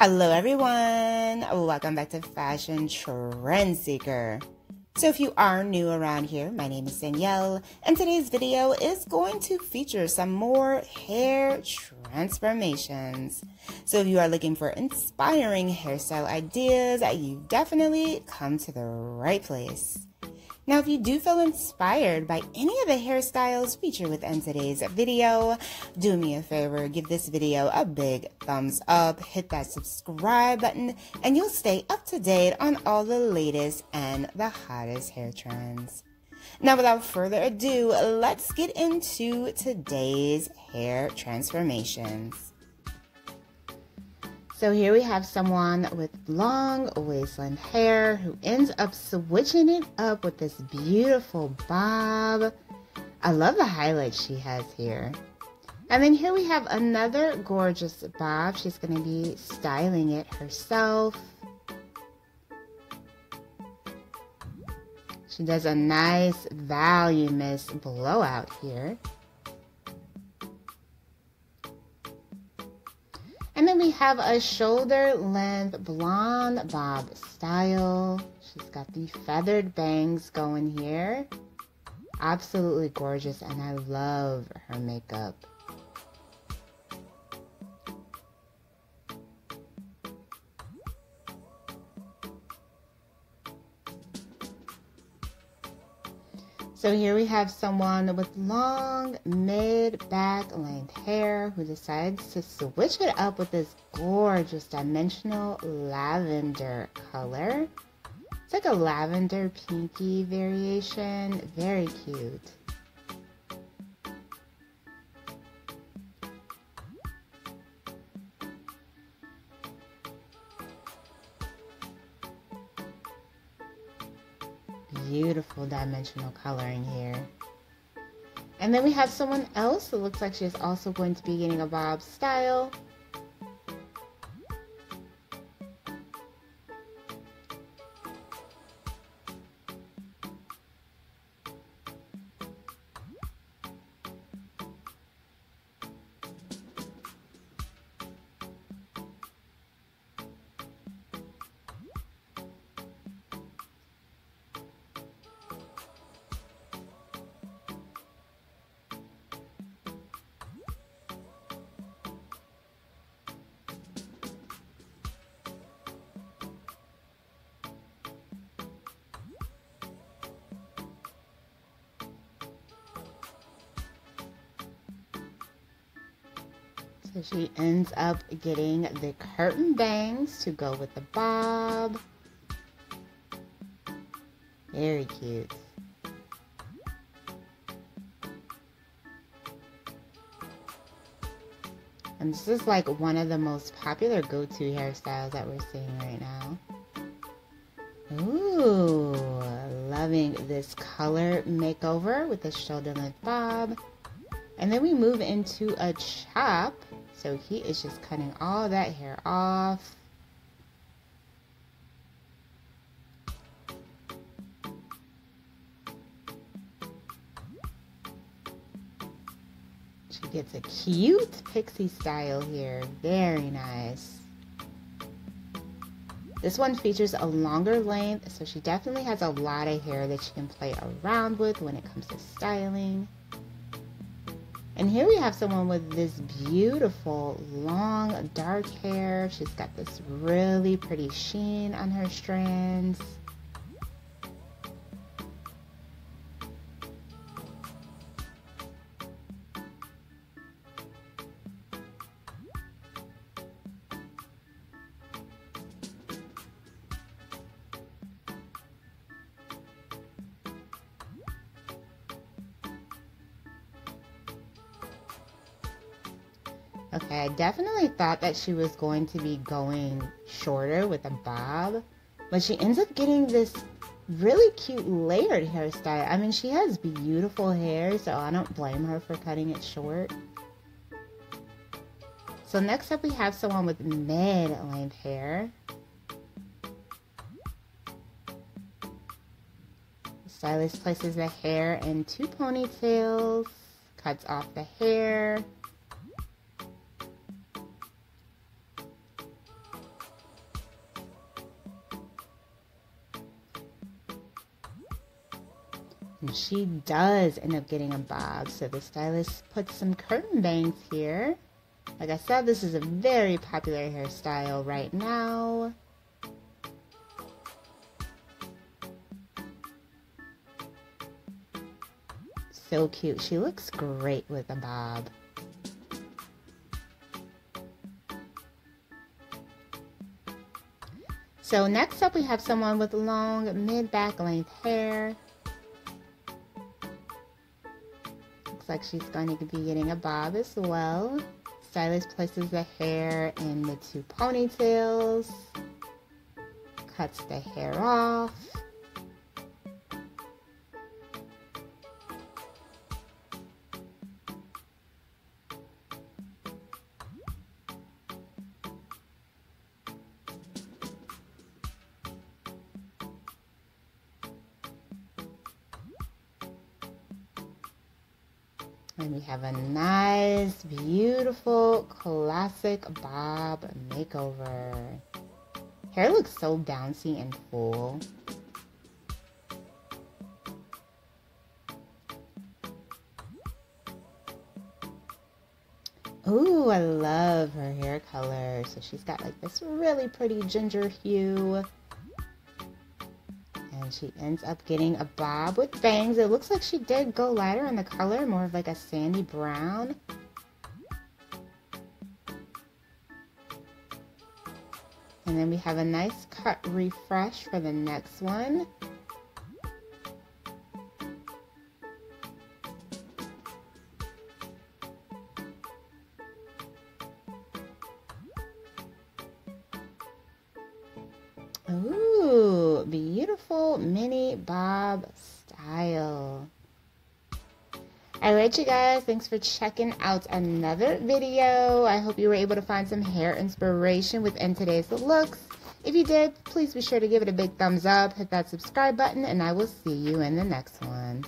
Hello everyone, welcome back to Fashion Trend Seeker. So if you are new around here, my name is Danielle, and today's video is going to feature some more hair transformations. So if you are looking for inspiring hairstyle ideas, you've definitely come to the right place. Now, if you do feel inspired by any of the hairstyles featured within today's video, do me a favor, give this video a big thumbs up, hit that subscribe button, and you'll stay up to date on all the latest and the hottest hair trends. Now, without further ado, let's get into today's hair transformations. So here we have someone with long waistline hair who ends up switching it up with this beautiful bob. I love the highlights she has here. And then here we have another gorgeous bob. She's going to be styling it herself. She does a nice voluminous blowout here. And then we have a shoulder length blonde bob style. She's got the feathered bangs going here. Absolutely gorgeous, and I love her makeup. So here we have someone with long mid-back length hair who decides to switch it up with this gorgeous dimensional lavender color. It's like a lavender pinky variation, very cute. Beautiful dimensional coloring here. And then we have someone else who looks like she's also going to be getting a bob style. So she ends up getting the curtain bangs to go with the bob. Very cute. And this is like one of the most popular go-to hairstyles that we're seeing right now. Ooh, loving this color makeover with the shoulder length bob. And then we move into a chop. So he is just cutting all that hair off. She gets a cute pixie style here. Very nice. This one features a longer length, so she definitely has a lot of hair that she can play around with when it comes to styling. And here we have someone with this beautiful, long, dark hair. She's got this really pretty sheen on her strands. Okay, I definitely thought that she was going to be going shorter with a bob, but she ends up getting this really cute layered hairstyle. I mean, she has beautiful hair, so I don't blame her for cutting it short. So next up, we have someone with mid-length hair. The stylist places the hair in two ponytails, cuts off the hair. And she does end up getting a bob. So the stylist puts some curtain bangs here. Like I said, this is a very popular hairstyle right now. So cute. She looks great with a bob. So next up we have someone with long mid-back length hair. Looks like she's going to be getting a bob as well. Stylist places the hair in the two ponytails, cuts the hair off. And we have a nice, beautiful, classic bob makeover. Hair looks so bouncy and full. Ooh, I love her hair color. So she's got like this really pretty ginger hue. And she ends up getting a bob with bangs. It looks like she did go lighter on the color, more of like a sandy brown. And then we have a nice cut refresh for the next one. Ooh, beautiful mini bob style. Alright you guys, thanks for checking out another video. I hope you were able to find some hair inspiration within today's looks. If you did, please be sure to give it a big thumbs up, hit that subscribe button, and I will see you in the next one.